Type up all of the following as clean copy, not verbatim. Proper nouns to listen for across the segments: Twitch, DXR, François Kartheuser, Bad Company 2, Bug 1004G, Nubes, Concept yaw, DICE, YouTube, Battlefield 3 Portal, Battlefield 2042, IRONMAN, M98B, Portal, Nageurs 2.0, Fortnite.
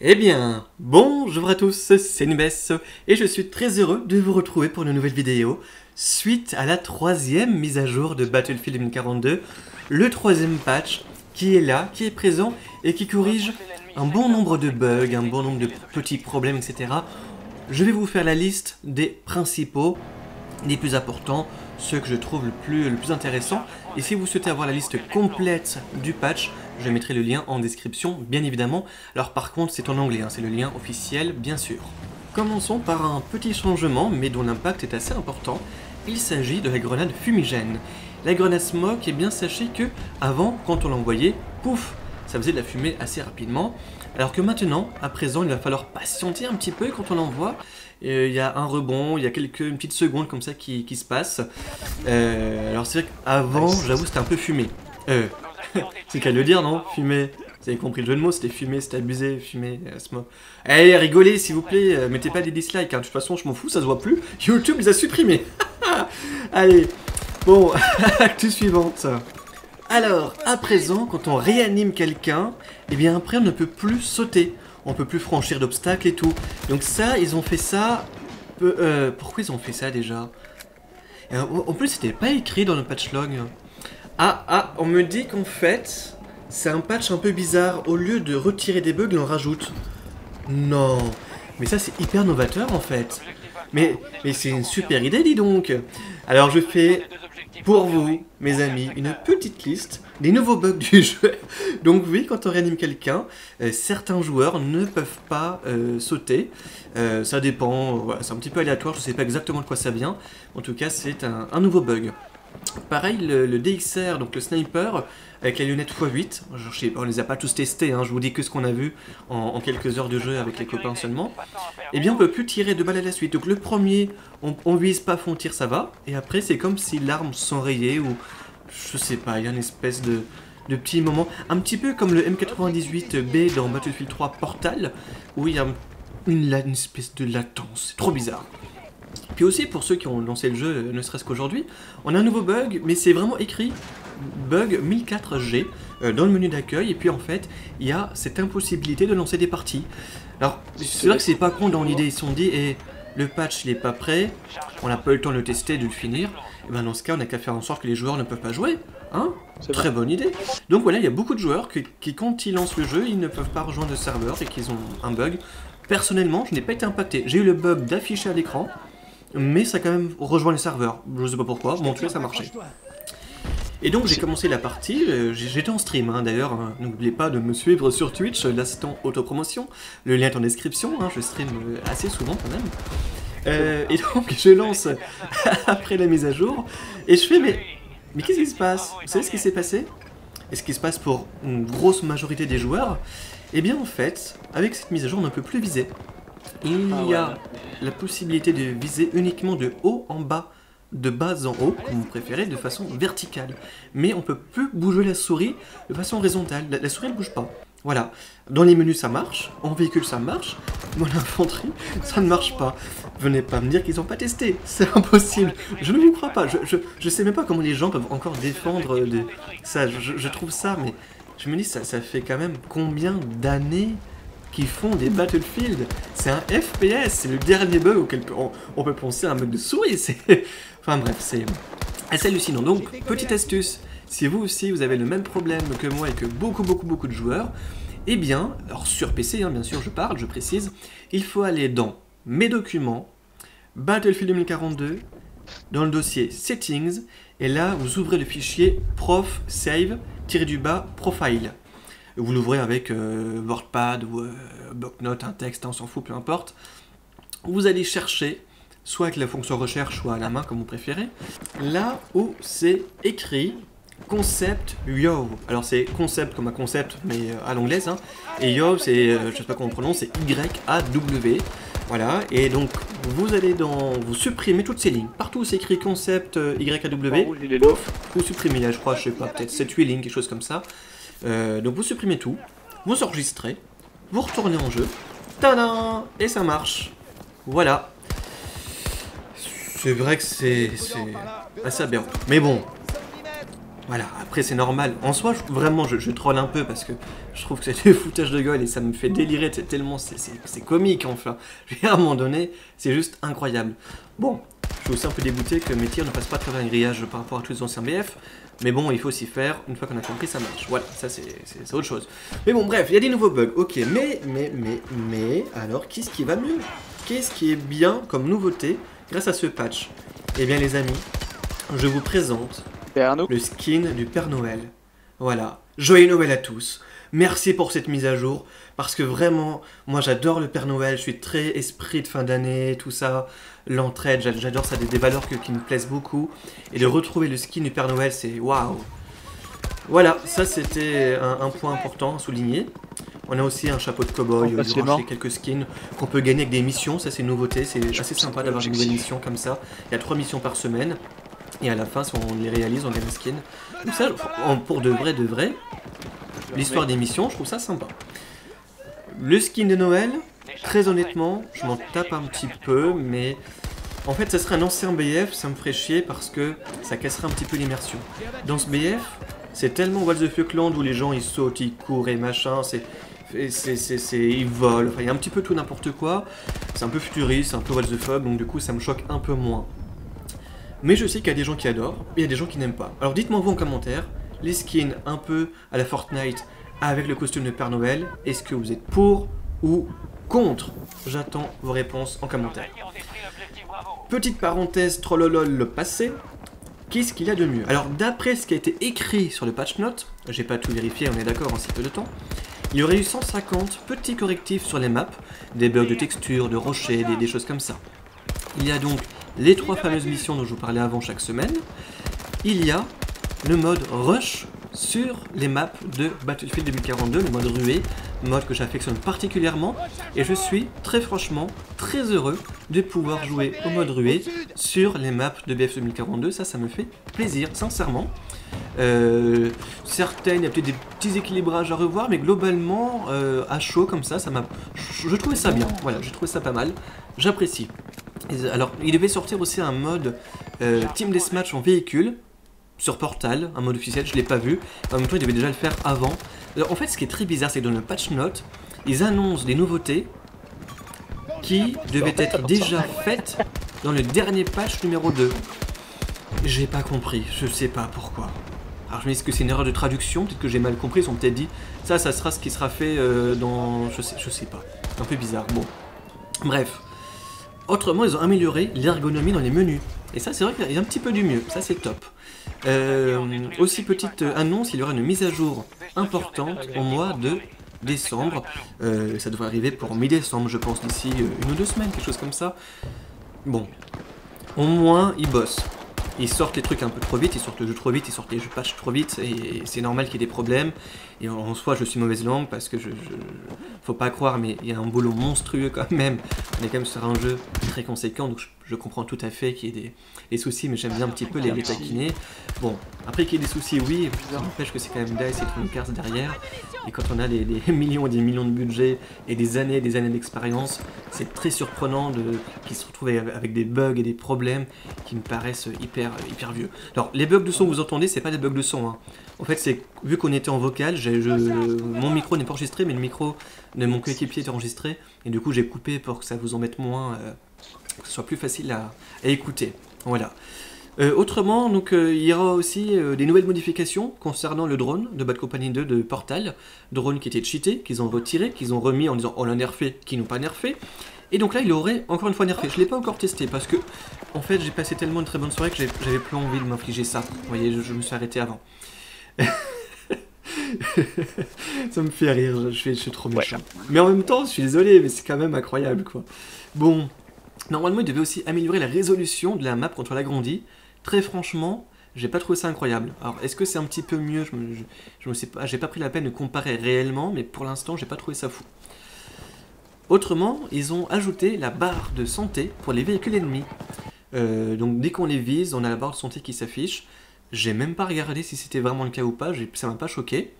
Eh bien, bonjour à tous, c'est Nubes et je suis très heureux de vous retrouver pour une nouvelle vidéo suite à la troisième mise à jour de Battlefield 2042, le troisième patch qui est là, qui est présent et qui corrige un bon nombre de bugs, un bon nombre de petits problèmes, etc. Je vais vous faire la liste des principaux, des plus importants, ceux que je trouve le plus intéressant. Et si vous souhaitez avoir la liste complète du patch, je mettrai le lien en description, bien évidemment. Alors par contre, c'est en anglais, hein, c'est le lien officiel, bien sûr. Commençons par un petit changement, mais dont l'impact est assez important. Il s'agit de la grenade fumigène. La grenade smoke, eh bien sachez que avant, quand on l'envoyait, pouf, ça faisait de la fumée assez rapidement. Alors que maintenant, à présent, il va falloir patienter un petit peu quand on l'envoie. Il y a un rebond, il y a une petite seconde comme ça qui se passe. Alors c'est vrai qu'avant, j'avoue, c'était un peu fumé. C'est qu'à le dire, non? Fumé. Vous avez compris le jeu de mots, c'était fumé, c'était abusé, fumé, smoke. Allez, rigolez, s'il vous plaît, mettez pas des dislikes, hein. De toute façon, je m'en fous, ça se voit plus. YouTube les a supprimés. Allez, bon, actu suivante. Alors, à présent, quand on réanime quelqu'un, eh bien après on ne peut plus sauter, on ne peut plus franchir d'obstacles et tout. Donc ça, ils ont fait ça... pourquoi ils ont fait ça déjà? En plus, c'était pas écrit dans le patch log. Ah, on me dit qu'en fait, c'est un patch un peu bizarre. Au lieu de retirer des bugs, ils en rajoutent. Non, mais ça c'est hyper novateur en fait. Mais c'est une super idée, dis donc. Alors je fais... Pour vous, mes amis, une petite liste des nouveaux bugs du jeu. Donc oui, quand on réanime quelqu'un, certains joueurs ne peuvent pas sauter. Ça dépend, voilà, c'est un petit peu aléatoire, je ne sais pas exactement de quoi ça vient. En tout cas, c'est un nouveau bug. Pareil, le DXR, donc le sniper, avec la lunette x8, on ne les a pas tous testés, hein, je vous dis que ce qu'on a vu en quelques heures de jeu avec les copains seulement. Eh bien, on ne peut plus tirer deux balles à la suite. Donc le premier, on vise pas, on tire, ça va. Et après, c'est comme si l'arme s'enrayait ou... Je sais pas, il y a une espèce de petit moment. Un petit peu comme le M98B dans Battlefield 3 Portal, où il y a une espèce de latence. C'est trop bizarre. Puis aussi, pour ceux qui ont lancé le jeu, ne serait-ce qu'aujourd'hui, on a un nouveau bug, mais c'est vraiment écrit bug 1004G dans le menu d'accueil, et puis en fait, il y a cette impossibilité de lancer des parties. Alors, c'est vrai que c'est pas con dans l'idée, ils se sont dit, et le patch il est pas prêt, on n'a pas eu le temps de le tester, de le finir, et ben dans ce cas, on n'a qu'à faire en sorte que les joueurs ne peuvent pas jouer, hein? Très bonne idée. Donc voilà, il y a beaucoup de joueurs qui, quand ils lancent le jeu, ils ne peuvent pas rejoindre le serveur et qu'ils ont un bug. Personnellement, je n'ai pas été impacté, j'ai eu le bug d'afficher à l'écran, mais ça a quand même rejoint les serveurs, je sais pas pourquoi, bon en tout cas ça marchait. Et donc j'ai commencé la partie, j'étais en stream hein, d'ailleurs, n'oubliez pas de me suivre sur Twitch, l'instant autopromotion, le lien est en description, hein, je stream assez souvent quand même. Et donc je lance après la mise à jour, et je fais mais qu'est-ce qui se passe? Vous savez ce qui s'est passé? Et ce qui se passe pour une grosse majorité des joueurs, eh bien en fait, avec cette mise à jour on ne peut plus viser. Il y a la possibilité de viser uniquement de haut en bas, de bas en haut, comme vous préférez, de façon verticale. Mais on ne peut plus bouger la souris de façon horizontale. La souris ne bouge pas. Voilà. Dans les menus, ça marche. En véhicule, ça marche. Dans l'infanterie, ça ne marche pas. Venez pas me dire qu'ils n'ont pas testé. C'est impossible. Je ne vous crois pas. Je sais même pas comment les gens peuvent encore défendre de... ça. Je trouve ça, mais je me dis, ça fait quand même combien d'années qui font des Battlefield, c'est un FPS, c'est le dernier bug auquel on peut penser à un bug de souris, c'est... Enfin bref, c'est assez hallucinant. Donc, petite astuce, si vous aussi vous avez le même problème que moi et que beaucoup de joueurs, eh bien, alors sur PC, hein, bien sûr, je précise, il faut aller dans mes documents, Battlefield 2042, dans le dossier Settings, et là, vous ouvrez le fichier prof save-du-bas profile. Vous l'ouvrez avec WordPad ou BlockNote, un texte, on s'en fout, peu importe. Vous allez chercher, soit avec la fonction recherche, soit à la main, comme vous préférez, là où c'est écrit Concept yaw. Alors c'est concept comme un concept, mais à l'anglaise, hein. Et yaw, c'est, je sais pas comment on prononce, c'est Y-A-W. Voilà, et donc vous allez dans... Vous supprimez toutes ces lignes. Partout où c'est écrit Concept Y-A-W, vous supprimez, là je crois, je sais pas, peut-être 7-8 lignes, quelque chose comme ça. Donc vous supprimez tout, vous enregistrez, vous retournez en jeu, tadam, et ça marche. Voilà. C'est vrai que c'est assez aberrant. Mais bon, Voilà, après c'est normal. En soi, vraiment, je troll un peu parce que je trouve que c'est du foutage de gueule et ça me fait délirer tellement c'est comique, enfin. À un moment donné, c'est juste incroyable. Bon, je suis aussi un peu dégoûté que mes tirs ne passent pas à travers un grillage par rapport à tous les anciens BF. Mais bon, il faut s'y faire. Une fois qu'on a compris, ça marche. Voilà, ça c'est autre chose. Mais bon, bref, il y a des nouveaux bugs. Ok, mais, alors, qu'est-ce qui va mieux? Qu'est-ce qui est bien comme nouveauté grâce à ce patch? Eh bien, les amis, je vous présente le skin du Père Noël. Voilà, joyeux Noël à tous. Merci pour cette mise à jour, parce que vraiment, moi j'adore le Père Noël, je suis très esprit de fin d'année, tout ça, l'entraide, j'adore ça, des valeurs qui me plaisent beaucoup, et de retrouver le skin du Père Noël, c'est waouh. Voilà, ça c'était un point important à souligner. On a aussi un chapeau de cow-boy, quelques skins qu'on peut gagner avec des missions, ça c'est une nouveauté, c'est assez sympa d'avoir des nouvelles missions comme ça. Il y a 3 missions par semaine. Et à la fin, si on les réalise, on gagne un skin. Donc ça, pour de vrai, l'histoire des missions, je trouve ça sympa. Le skin de Noël, très honnêtement, je m'en tape un petit peu, mais en fait, ça serait un ancien BF, ça me ferait chier parce que ça casserait un petit peu l'immersion. Dans ce BF, c'est tellement What the Fuck Land où les gens, ils sautent, ils courent et machin, ils volent, enfin, il y a un petit peu tout n'importe quoi. C'est un peu futuriste, c'est un peu What the Fuck, donc du coup, ça me choque un peu moins. Mais je sais qu'il y a des gens qui adorent, et il y a des gens qui n'aiment pas. Alors dites-moi vous en commentaire, les skins un peu à la Fortnite avec le costume de Père Noël, est-ce que vous êtes pour ou contre? J'attends vos réponses en commentaire. Petite parenthèse trollolol le passé, qu'est-ce qu'il y a de mieux? Alors d'après ce qui a été écrit sur le patch note, j'ai pas tout vérifié, on est d'accord en si peu de temps, il y aurait eu 150 petits correctifs sur les maps, des bugs de texture, de rochers, des choses comme ça. Il y a donc les 3 fameuses missions dont je vous parlais avant chaque semaine. Il y a le mode rush sur les maps de Battlefield 2042, le mode ruée, mode que j'affectionne particulièrement, et je suis très franchement très heureux de pouvoir jouer au mode ruée sur les maps de BF 2042, ça me fait plaisir, sincèrement. Certaines, il y a peut-être des petits équilibrages à revoir, mais globalement, à chaud comme ça, je trouvais ça bien, voilà, j'ai trouvé ça pas mal, j'apprécie. Alors, il devait sortir aussi un mode Team Deathmatch en véhicule sur Portal, un mode officiel, je ne l'ai pas vu. En même temps, il devait déjà le faire avant. Alors, en fait, ce qui est très bizarre, c'est que dans le patch note, ils annoncent des nouveautés qui devaient être déjà faites dans le dernier patch numéro 2. J'ai pas compris, je sais pas pourquoi. Alors, je me dis que c'est une erreur de traduction, peut-être que j'ai mal compris, ils ont peut-être dit ça sera ce qui sera fait dans. Je sais pas. C'est un peu bizarre. Bon, bref. Autrement, ils ont amélioré l'ergonomie dans les menus. Et ça, c'est vrai qu'il y a un petit peu du mieux. Ça, c'est top. Aussi, petite annonce, il y aura une mise à jour importante au mois de décembre. Ça devrait arriver pour mi-décembre, je pense, d'ici 1 ou 2 semaines, quelque chose comme ça. Bon. Au moins, ils bossent. Ils sortent les trucs un peu trop vite, ils sortent le jeu trop vite, ils sortent les jeux patch trop vite, et c'est normal qu'il y ait des problèmes. Et en soi, je suis mauvaise langue parce que faut pas croire, mais il y a un boulot monstrueux quand même. On est quand même sur un jeu très conséquent, donc je comprends tout à fait qu'il y ait des soucis, mais j'aime bien un petit peu les taquiner. Bon, après qu'il y ait des soucis, oui, ça n'empêche que c'est quand même DICE et Electronic Arts derrière. Et quand on a des millions et des millions de budget et des années d'expérience, c'est très surprenant qu'ils se retrouvent avec des bugs et des problèmes qui me paraissent hyper vieux. Alors, les bugs de son que vous entendez, c'est pas des bugs de son. Hein. En fait, c'est vu qu'on était en vocal, mon micro n'est pas enregistré, mais le micro de mon coéquipier est enregistré. Et du coup, j'ai coupé pour que ça vous embête moins, que ce soit plus facile à écouter. Voilà. Autrement, donc, il y aura aussi des nouvelles modifications concernant le drone de Bad Company 2 de Portal. Drone qui était cheaté, qu'ils ont retiré, qu'ils ont remis en disant on l'a nerfé, qu'ils n'ont pas nerfé. Et donc là, il aurait encore une fois nerfé. Je ne l'ai pas encore testé parce que, en fait, j'ai passé tellement une très bonne soirée que j'avais plus envie de m'infliger ça. Vous voyez, je me suis arrêté avant. Ça me fait rire, je suis trop méchant. Ouais. Mais en même temps, je suis désolé, mais c'est quand même incroyable, quoi. Bon, normalement, il devait aussi améliorer la résolution de la map quand on l'agrandit. Très franchement, j'ai pas trouvé ça incroyable. Alors, est-ce que c'est un petit peu mieux? Je me sais pas, j'ai pas pris la peine de comparer réellement, mais pour l'instant, j'ai pas trouvé ça fou. Autrement, ils ont ajouté la barre de santé pour les véhicules ennemis. Donc, dès qu'on les vise, on a la barre de santé qui s'affiche. J'ai même pas regardé si c'était vraiment le cas ou pas, ça m'a pas choqué.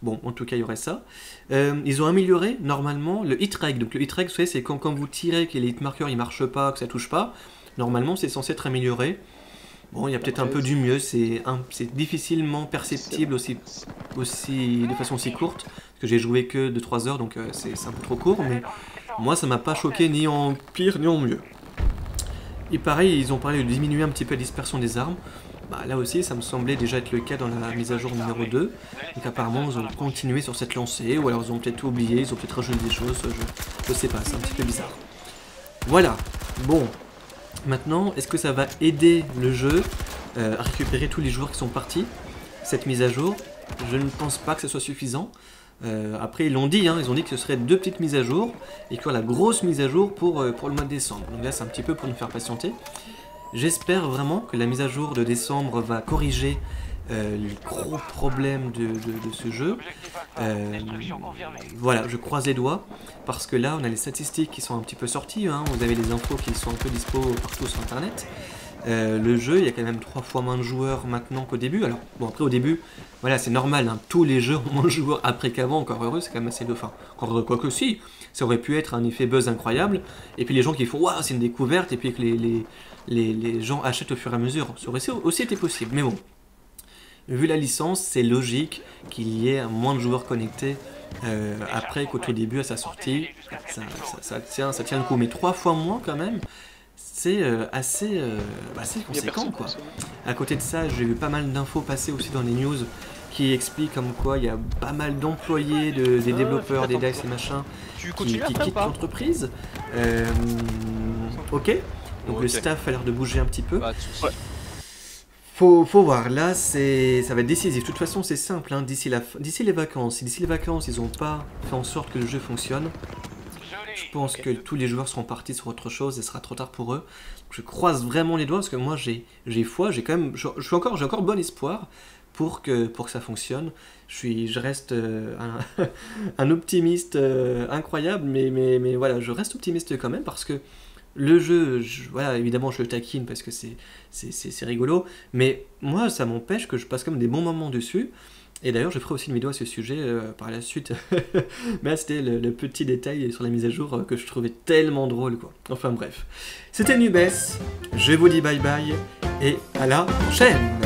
Bon, en tout cas, il y aurait ça. Ils ont amélioré, normalement, le hit-reg. Donc, le hit-reg, vous savez, c'est quand vous tirez, que les hit-marqueurs, ils marchent pas, que ça touche pas. Normalement, c'est censé être amélioré. Bon, il y a peut-être un peu du mieux, c'est difficilement perceptible de façon aussi courte, parce que j'ai joué que de 3 heures, donc c'est un peu trop court, mais moi ça m'a pas choqué ni en pire ni en mieux. Et pareil, ils ont parlé de diminuer un petit peu la dispersion des armes. Bah, là aussi, ça me semblait déjà être le cas dans la mise à jour numéro 2. Donc apparemment, ils ont continué sur cette lancée, ou alors ils ont peut-être oublié, ils ont peut-être rajouté des choses, je sais pas, c'est un petit peu bizarre. Voilà, bon, maintenant, est-ce que ça va aider le jeu à récupérer tous les joueurs qui sont partis, cette mise à jour? Je ne pense pas que ce soit suffisant. Après, ils l'ont dit, hein, ils ont dit que ce serait 2 petites mises à jour, et qu'il y aura la grosse mise à jour pour le mois de décembre. Donc là, c'est un petit peu pour nous faire patienter. J'espère vraiment que la mise à jour de décembre va corriger les gros problèmes de ce jeu. Voilà, je croise les doigts, parce que là, on a les statistiques qui sont un petit peu sorties, hein, vous avez les infos qui sont un peu dispo partout sur Internet. Le jeu, il y a quand même 3 fois moins de joueurs maintenant qu'au début. Alors, bon, après, au début, voilà, c'est normal, hein, tous les jeux ont moins de joueurs après qu'avant, encore heureux, c'est quand même assez de fin. Encore heureux, quoi que si, ça aurait pu être un effet buzz incroyable, et puis les gens qui font « Waouh, c'est une découverte », et puis que les gens achètent au fur et à mesure, ça aurait aussi été possible, mais bon. Vu la licence, c'est logique qu'il y ait moins de joueurs connectés après qu'au tout début, à sa sortie, ça tient le coup, mais 3 fois moins quand même. C'est assez conséquent, quoi. À côté de ça, j'ai vu pas mal d'infos passer aussi dans les news qui expliquent comme quoi il y a pas mal d'employés, des développeurs, des devs et machin qui quittent l'entreprise. Ok, donc le staff a l'air de bouger un petit peu. Faut voir, là ça va être décisif. De toute façon, c'est simple, hein, d'ici les vacances. Si d'ici les vacances, ils n'ont pas fait en sorte que le jeu fonctionne, je pense que tous les joueurs seront partis sur autre chose et ce sera trop tard pour eux. Je croise vraiment les doigts parce que moi j'ai foi, j'ai quand même, j'ai encore bon espoir pour que ça fonctionne. Je reste un optimiste incroyable, mais voilà, je reste optimiste quand même parce que le jeu, voilà, évidemment je le taquine parce que c'est rigolo, mais moi ça m'empêche que je passe quand même des bons moments dessus. Et d'ailleurs, je ferai aussi une vidéo à ce sujet par la suite. Mais c'était le petit détail sur la mise à jour que je trouvais tellement drôle, quoi. Enfin bref. C'était Nubes, je vous dis bye bye et à la prochaine.